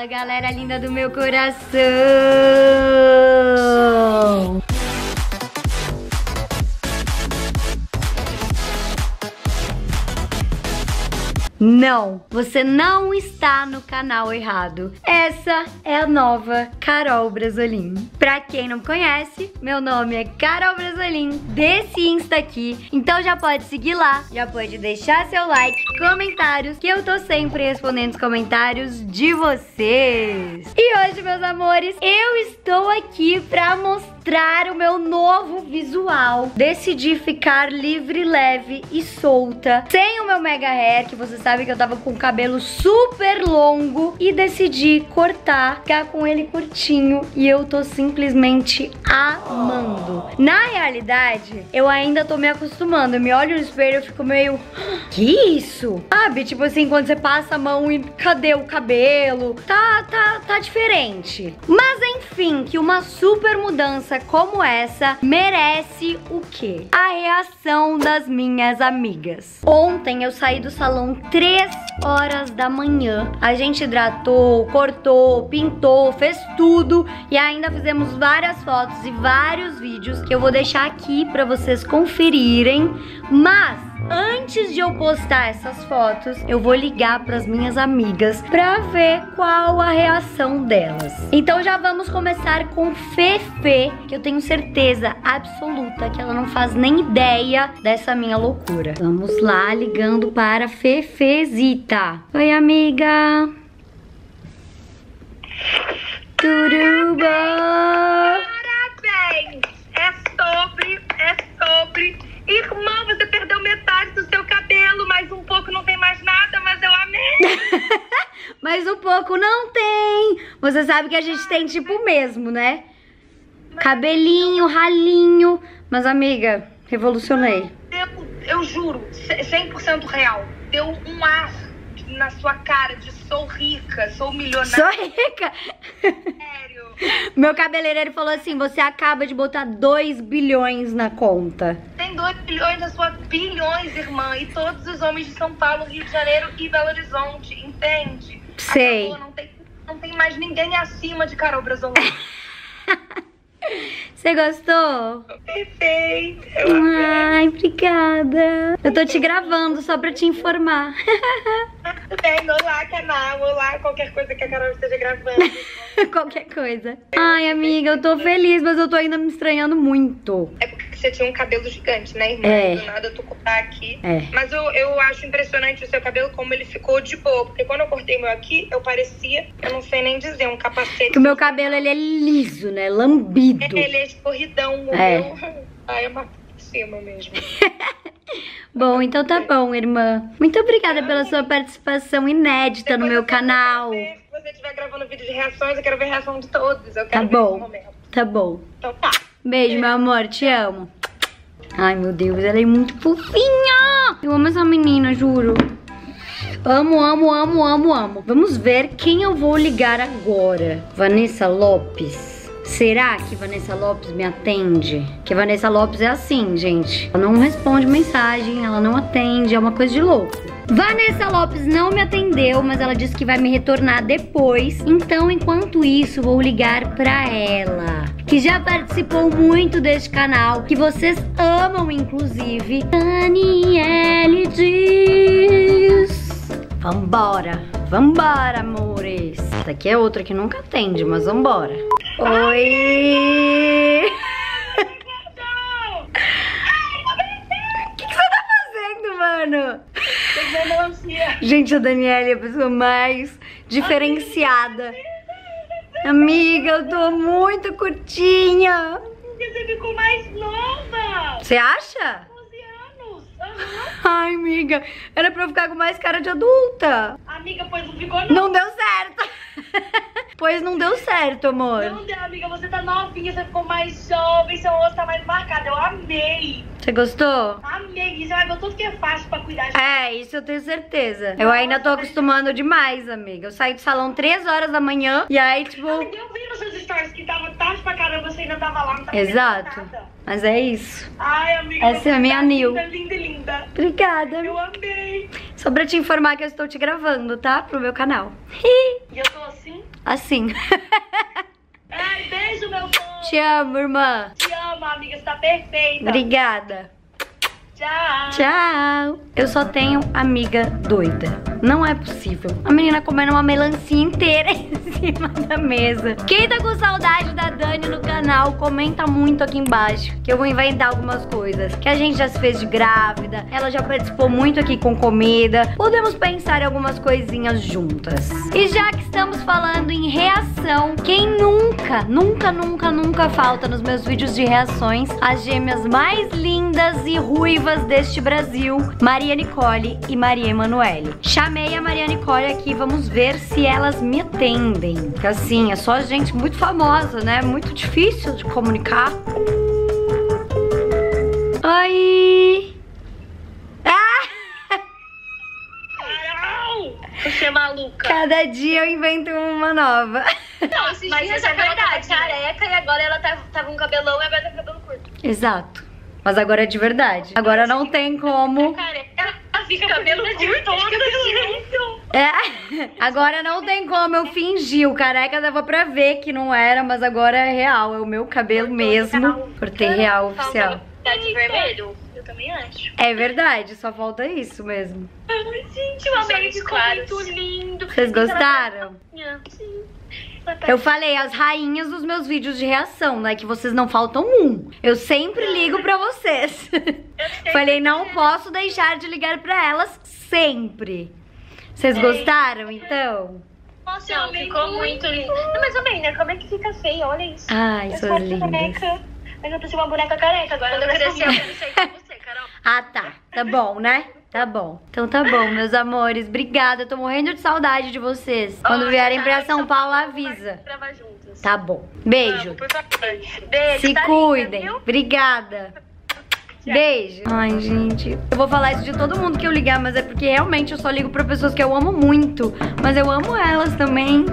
Fala, galera linda do meu coração! Não, você não está no canal errado. Essa é a nova Carol Bresolin. Pra quem não me conhece, meu nome é Carol Bresolin, desse Insta aqui. Então já pode seguir lá, já pode deixar seu like, comentários, que eu tô sempre respondendo os comentários de vocês. E hoje, meus amores, eu estou aqui pra mostrar o meu novo visual. Decidi ficar livre, leve e solta, sem o meu mega hair, que você sabe que eu tava com o cabelo super longo e decidi cortar, ficar com ele curtinho, e eu tô simplesmente amando. Na realidade, eu ainda tô me acostumando. Eu me olho no espelho e fico meio... Que isso? Sabe? Tipo assim, quando você passa a mão e cadê o cabelo? Tá diferente. Mas enfim, que uma super mudança como essa merece o quê? A reação das minhas amigas. Ontem eu saí do salão 3 horas da manhã. A gente hidratou, cortou, pintou, fez tudo e ainda fizemos várias fotos e vários vídeos que eu vou deixar aqui pra vocês conferirem. Mas antes de eu postar essas fotos, eu vou ligar pras minhas amigas pra ver qual a reação delas. Então já vamos começar com Fefe, que eu tenho certeza absoluta que ela não faz nem ideia dessa minha loucura. Vamos lá, ligando para Fefezita. Oi, amiga. Tudo bom? Parabéns! É sobre... Irmã, você perdeu metade do seu cabelo, mais um pouco não tem mais nada, mas eu amei. Mais um pouco não tem. Você sabe que a gente tem tipo o mesmo, né? Cabelinho, ralinho. Mas amiga, revolucionei. Eu juro, 100% real. Deu um ar na sua cara de sou rica, sou milionária. Sou rica? Sério. Meu cabeleireiro falou assim, você acaba de botar 2 bilhões na conta. 2 bilhões na sua bilhões, irmã. E todos os homens de São Paulo, Rio de Janeiro e Belo Horizonte, entende? Sei. Acabou, não tem mais ninguém acima de Carol Bresolin. Você gostou? Perfeito. Ai, obrigada. Eu tô te gravando só pra te informar. Bem, olá, canal. Olá, qualquer coisa que a Carol esteja gravando. Qualquer coisa. Ai, amiga, eu tô feliz, mas eu tô ainda me estranhando muito. É porque você tinha um cabelo gigante, né, irmã? É. Do nada eu tô cortar aqui. É. Mas eu acho impressionante o seu cabelo, como ele ficou de boa. Porque quando eu cortei meu aqui, eu parecia, eu não sei nem dizer, um capacete. Que o meu cabelo, ele é liso, né? Lambido. Ele é escorridão. Meu. Ai, é uma por cima mesmo. Bom, então tá bom, irmã. Muito obrigada pela sua participação inédita depois no meu canal. Se você estiver gravando vídeo de reações, eu quero ver a reação de todos. Eu quero ver esse momento. Tá bom. Então tá. Beijo, meu amor. Te amo. Ai, meu Deus. Ela é muito fofinha. Eu amo essa menina, juro. Amo, amo, amo, amo, amo. Vamos ver quem eu vou ligar agora. Vanessa Lopes. Será que Vanessa Lopes me atende? Porque Vanessa Lopes é assim, gente. Ela não responde mensagem, ela não atende, é uma coisa de louco. Vanessa Lopes não me atendeu, mas ela disse que vai me retornar depois. Então, enquanto isso, vou ligar pra ela, que já participou muito deste canal, que vocês amam, inclusive. Dani Diz. Vambora, vambora, amores. Essa aqui é outra que nunca atende, mas vambora. Oi! O que você tá fazendo, mano? Gente, a Daniela é a pessoa mais diferenciada. Amiga, eu tô muito curtinha. Você ficou mais nova. Você acha? 11 anos. Ai, amiga, era pra eu ficar com mais cara de adulta. Amiga, pois não ficou não. Não deu certo. Pois não deu certo, amor. Não deu, amiga. Você tá novinha, você ficou mais jovem, seu rosto tá mais marcado. Eu amei. Você gostou? Amei. Isso é tudo que é fácil pra cuidar. É, isso eu tenho certeza. Eu ainda tô acostumando demais, amiga. Eu saí do salão 3 horas da manhã e aí, tipo... Amiga, eu vi nos seus stories que tava tarde pra caramba, você ainda tava lá. Não tava. Exato. Mas é isso. Ai, amiga. Essa é a minha Nil. Linda, linda, linda. Obrigada. Eu amei. Só pra te informar que eu estou te gravando, tá? Pro meu canal. E eu tô assim... assim. Ai, beijo, meu povo. Te amo, irmã. Te amo, amiga. Você tá perfeita. Obrigada. Tchau. Tchau. Eu só tenho amiga doida. Não é possível. A menina comendo uma melancia inteira em cima da mesa. Quem tá com saudade da Dani no canal, comenta muito aqui embaixo, que eu vou inventar algumas coisas. Que a gente já se fez de grávida, ela já participou muito aqui com comida. Podemos pensar em algumas coisinhas juntas. E já que estamos falando em reação, quem nunca, nunca, nunca, nunca falta nos meus vídeos de reações, as gêmeas mais lindas e ruivas deste Brasil, Maria Nicolly e Maria Emanuelly. Chamei a Maria Nicolly aqui, vamos ver se elas me atendem. Porque assim, é só gente muito famosa, né? Muito difícil de comunicar. Oi! Ah! Carol! Você é maluca! Cada dia eu invento uma nova. Não, esses mas dias é verdade. Ela tava careca e agora ela tá com cabelão e agora tá com cabelo curto. Exato. Mas agora é de verdade. Agora não tem como... Fica cabelo curto. É, agora não tem como eu fingir. O careca dava pra ver que não era, mas agora é real. É o meu cabelo mesmo. Cortei real oficial. Tá de vermelho? Eu também acho. É verdade, só falta isso mesmo. Gente, uma bela ficou muito lindo. Vocês gostaram? Sim. Eu falei as rainhas dos meus vídeos de reação, né? Que vocês não faltam um. Eu sempre ligo pra vocês. Falei, não posso deixar de ligar pra elas sempre. Vocês gostaram, então? Nossa, não, ficou muito lindo. Não, mas também, né? Como é que fica feio? Olha isso. Ai, sou linda. Mas eu preciso de uma boneca careca agora. Quando eu crescer, eu não sei com você, Carol. Ah, tá. Tá bom, né? Tá bom. Então tá bom, meus amores. Obrigada, eu tô morrendo de saudade de vocês. Quando vierem pra São Paulo, avisa. Tá bom. Beijo. Beijo. Se cuidem. Obrigada. Beijo. Ai, gente, eu vou falar isso de todo mundo que eu ligar, mas é porque realmente eu só ligo pra pessoas que eu amo muito. Mas eu amo elas também.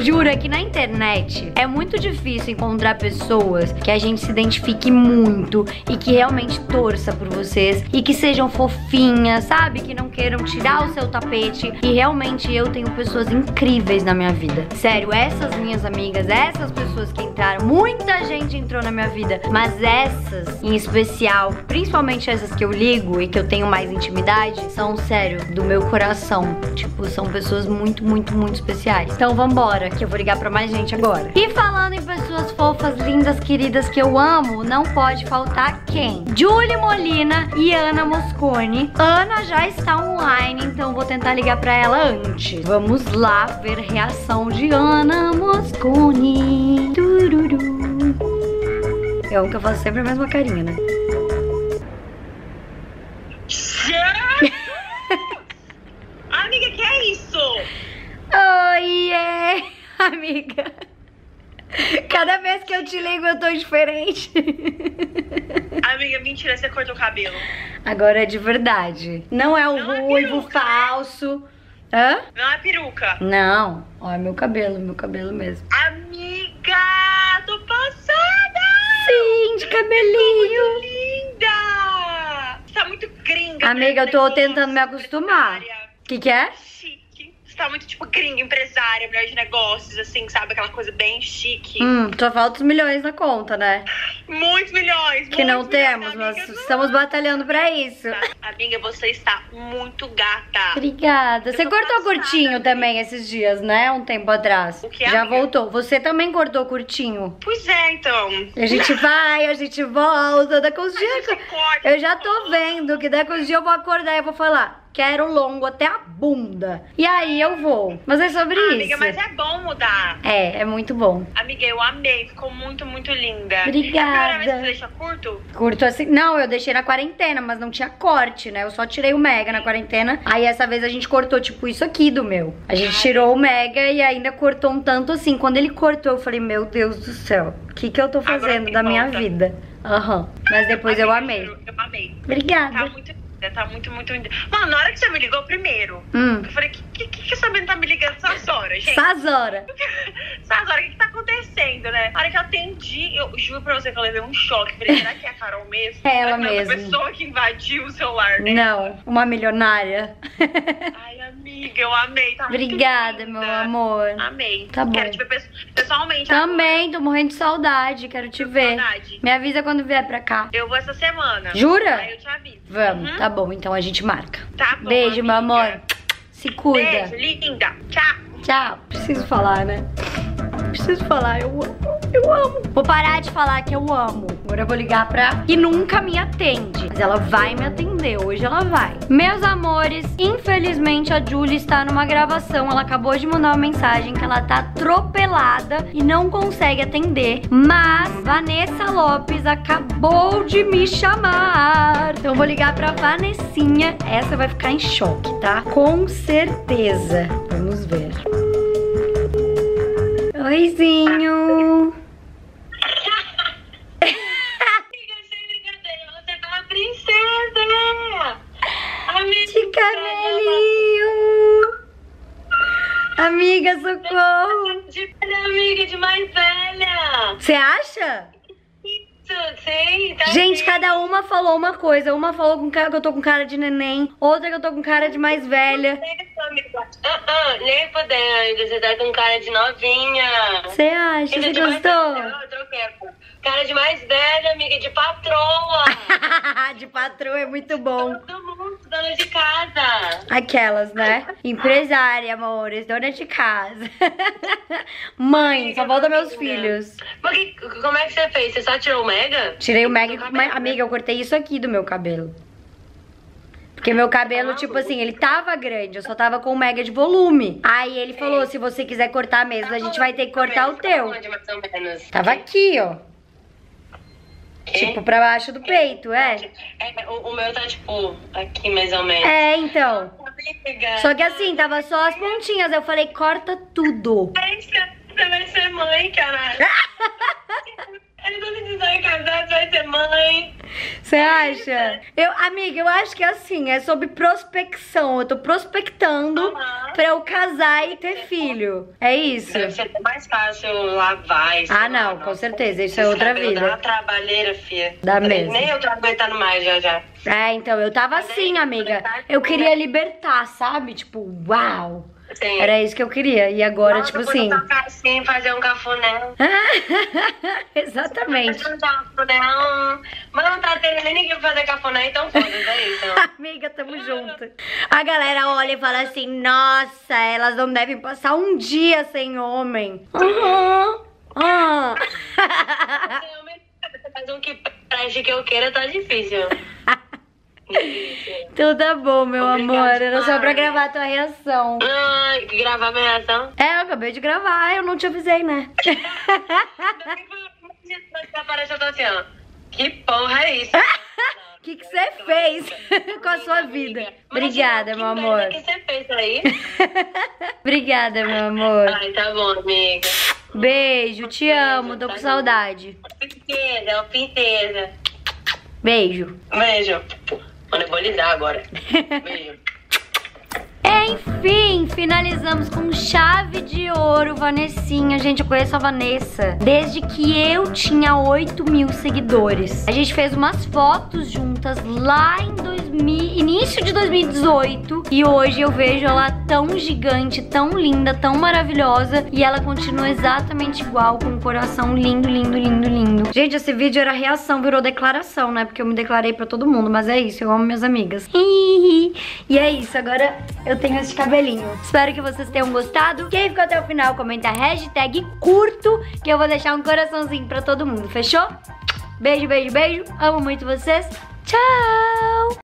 Juro, é que na internet é muito difícil encontrar pessoas que a gente se identifique muito e que realmente torça por vocês e que sejam fofinhas, sabe? Que não queiram tirar o seu tapete. E realmente eu tenho pessoas incríveis na minha vida. Sério, essas minhas amigas, essas pessoas que entraram, muita gente entrou na minha vida, mas essas em especial, principalmente essas que eu ligo e que eu tenho mais intimidade, são, sério, do meu coração. Tipo, são pessoas muito, muito, muito especiais. Então vamos embora, que eu vou ligar pra mais gente agora. E falando em pessoas fofas, lindas, queridas, que eu amo, não pode faltar quem? Julia Molina e Ana Mosconi. Ana já está online, então vou tentar ligar pra ela antes. Vamos lá ver reação de Ana Mosconi. Eu amo que eu faço sempre a mesma carinha, né? Amiga, que é isso? Oi, amiga. Cada vez que eu te ligo eu tô diferente. Amiga, mentira, você cortou o cabelo. Agora é de verdade. Não é o ruivo falso. Hã? Não é peruca. Não, ó, é meu cabelo mesmo. Amiga, tô passada. Sim, de cabelinho. Tô muito linda. Você tá muito gringa. Amiga, eu tô tentando me acostumar. Que é? Tá muito tipo gringa, empresária, mulher de negócios, assim, sabe? Aquela coisa bem chique. Só falta os milhões na conta, né? Muitos milhões. Que não temos, nós estamos batalhando pra isso. Amiga, você está muito gata. Obrigada. Você cortou curtinho também esses dias, né? Um tempo atrás. O que é? Já voltou. Você também cortou curtinho. Pois é, então. A gente vai, a gente volta, daqui uns dias. Eu já tô vendo que daqui uns dias eu vou acordar e eu vou falar... Quero longo até a bunda. E aí eu vou. Mas é sobre isso. Amiga, mas é bom mudar. É muito bom. Amiga, eu amei. Ficou muito, muito linda. Obrigada. É a primeira vez que você deixa curto? Curto assim. Não, eu deixei na quarentena, mas não tinha corte, né? Eu só tirei o mega na quarentena. Aí essa vez a gente cortou, tipo, isso aqui do meu. A gente tirou o mega e ainda cortou um tanto assim. Quando ele cortou, eu falei, meu Deus do céu. O que eu tô fazendo da minha vida? Mas depois eu amei. Eu amei. Obrigada. Tá muito lindo. Tá muito, muito... Mano, na hora que você me ligou primeiro, eu falei, que essa menina tá me ligando essas horas, gente? Essas horas. Essas horas, o que tá acontecendo, né? Na hora que eu atendi, eu juro pra você que eu levei um choque. Falei, será que é a Carol mesmo? É ela mesmo. Uma pessoa que invadiu o celular, né? Não, uma milionária. Ai, amiga. amiga, eu amei. Tá obrigada, muito meu amor. Amei. Tá bom. Quero te ver pessoalmente. Também, agora. Tô morrendo de saudade, quero te ver. Saudade. Me avisa quando vier pra cá. Eu vou essa semana. Jura? Aí eu te aviso. Vamos, tá bom, então a gente marca. Tá bom, beijo, amiga. Meu amor. Se cuida. Beijo, linda. Tchau. Tchau. Preciso falar, né? Preciso falar, eu amo. Eu amo. Vou parar de falar que eu amo. Agora eu vou ligar pra... que nunca me atende. Mas ela vai me atender. Hoje ela vai. Meus amores, infelizmente a Julia está numa gravação. Ela acabou de mandar uma mensagem que ela tá atropelada e não consegue atender. Mas Vanessa Lopes acabou de me chamar. Então eu vou ligar pra Vanessinha. Essa vai ficar em choque, tá? Com certeza. Vamos ver. Oizinho. Amiga, socorro! Amiga de mais velha! Você acha? Sei, tá. Gente, cada uma falou uma coisa. Uma falou com cara, que eu tô com cara de neném. Outra que eu tô com cara de mais velha. Nem puder, você tá com cara de novinha. Você acha? Você gostou? Cara de mais velha, amiga, de patroa. De patroa é muito bom. Todo mundo, dona de casa. Aquelas, né? Empresária, amores, dona de casa. Mãe, amiga, só volta meus filhos. Porque, como é que você fez? Você só tirou o mega? Tirei o mega. Amiga, eu cortei isso aqui do meu cabelo. Porque meu cabelo, tipo assim, ele tava grande, eu só tava com um mega de volume. Aí ele falou, se você quiser cortar mesmo, a gente vai ter que cortar o teu. Tava aqui, ó. Tipo, pra baixo do peito, é. O meu tá, tipo, aqui mais ou menos. É, então. Só que assim, tava só as pontinhas, eu falei, corta tudo. Você vai ser mãe, caralho. Eu tô me dizendo casar, você vai ser mãe. Você acha? Amiga, eu acho que é assim, é sobre prospecção. Eu tô prospectando pra eu casar e ter filho. É isso. Deve ser mais fácil lavar isso. Ah, não, com certeza. Isso é outra vida. Dá uma trabalheira, filha. Dá mesmo. Nem eu tô aguentando mais já. É, então, eu tava assim, amiga. Eu queria libertar, sabe? Tipo, uau. Sim. Era isso que eu queria. E agora, tipo assim... tocar assim, fazer um cafuné. Exatamente. Fazer um cafuné. Mas não tá tendo nem ninguém pra fazer cafuné, então foda-se, é isso. Amiga, tamo junto. A galera olha e fala assim, nossa, elas não devem passar um dia sem homem. Sem homem, fazer um que preste que eu queira tá difícil. Então tá bom, meu amor. Era só pra gravar a tua reação. Ai, gravar minha reação? É, eu acabei de gravar, eu não te avisei, né? Que porra é isso? O que você fez com a sua vida? Obrigada, meu amor. O que você fez aí? Obrigada, meu amor. Ai, tá bom, amiga. Beijo, te amo, tô com saudade. Princesa, princesa. Beijo. Beijo. Anabolizar agora. Beijo. Enfim, finalizamos com chave de ouro, Vanessinha. Gente, eu conheço a Vanessa desde que eu tinha 8 mil seguidores. A gente fez umas fotos juntas lá em início de 2018. E hoje eu vejo ela tão gigante, tão linda, tão maravilhosa. E ela continua exatamente igual, com um coração lindo, lindo, lindo, lindo. Gente, esse vídeo era reação, virou declaração, né? Porque eu me declarei pra todo mundo, mas é isso, eu amo minhas amigas. E é isso, agora eu tenho esse cabelinho. Espero que vocês tenham gostado. Quem ficou até o final, comenta hashtag curto, que eu vou deixar um coraçãozinho pra todo mundo, fechou? Beijo, beijo, beijo. Amo muito vocês. Tchau!